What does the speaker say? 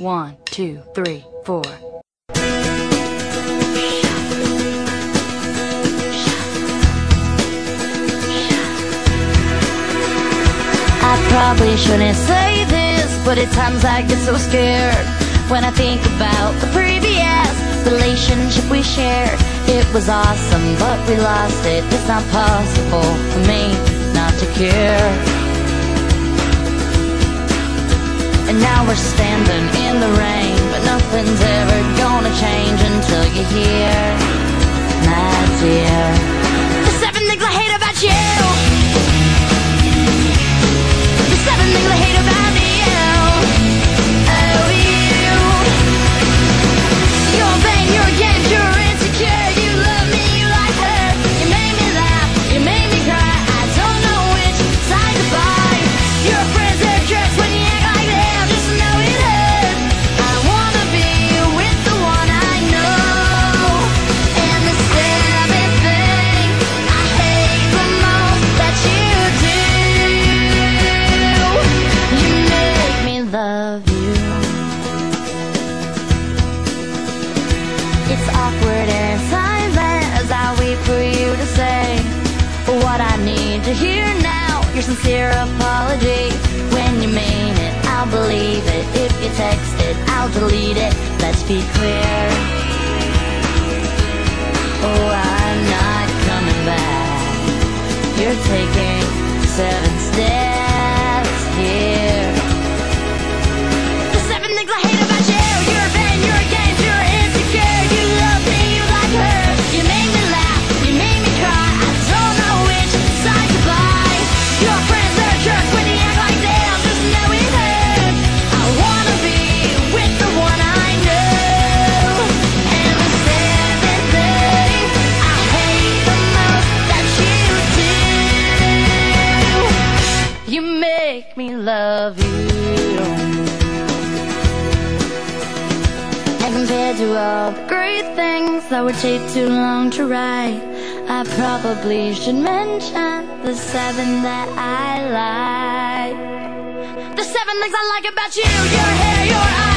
1, 2, 3, 4. I probably shouldn't say this, but at times I get so scared when I think about the previous relationship we shared. It was awesome, but we lost it. It's not possible for me not to care. And now we're standing in the rain, but nothing's ever gonna change until you're here, my dear. The 7 things I hate about you. The 7 things I hate about you. To hear now your sincere apology. When you mean it, I'll believe it. If you text it, I'll delete it. Let's be clear. Oh, I'm not coming back. You're taking 7 steps here. The 7 things I hate about you. You're vain, you're against, you're insecure. You love me, you like her. You make me laugh, you make me cry. I don't know which side. Your friends, they're jerks when you act like they all just know it hurts. I wanna be with the one I know. And the 7 things I hate the most that you do. You make me love you. And compared to all the great things that would take too long to write, I probably should mention the 7 that I like. The 7 things I like about you. Your hair, your eyes.